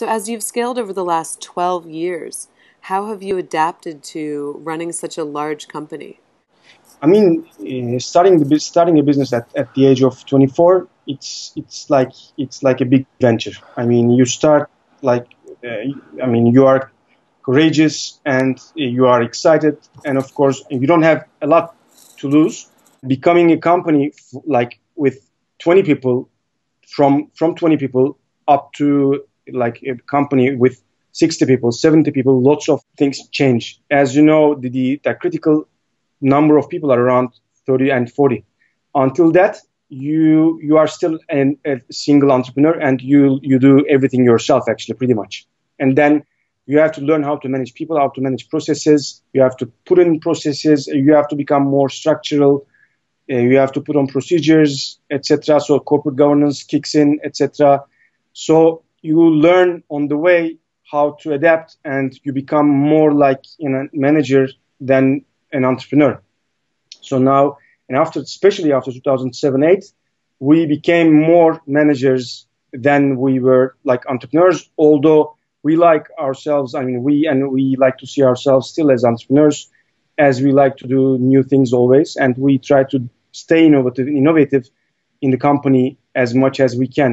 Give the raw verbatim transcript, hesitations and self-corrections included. So as you've scaled over the last twelve years, how have you adapted to running such a large company? I mean, uh, starting the starting a business at, at the age of twenty-four, it's it's like it's like a big venture. I mean, you start like uh, I mean, you are courageous and you are excited, and of course, you don't have a lot to lose. Becoming a company f like with twenty people, from from twenty people up to like a company with sixty people, seventy people, lots of things change. As you know, the the, the critical number of people are around thirty and forty. Until that, you you are still an, a single entrepreneur, and you you do everything yourself, actually, pretty much. And then you have to learn how to manage people, how to manage processes. You have to put in processes. You have to become more structural. Uh, you have to put on procedures, et cetera. So corporate governance kicks in, et cetera. So you learn on the way how to adapt, and you become more like a you know, manager than an entrepreneur. So now, and after, especially after two thousand seven, eight, we became more managers than we were like entrepreneurs. Although we like ourselves, I mean, we and we like to see ourselves still as entrepreneurs, as we like to do new things always, and we try to stay innovative, innovative in the company as much as we can.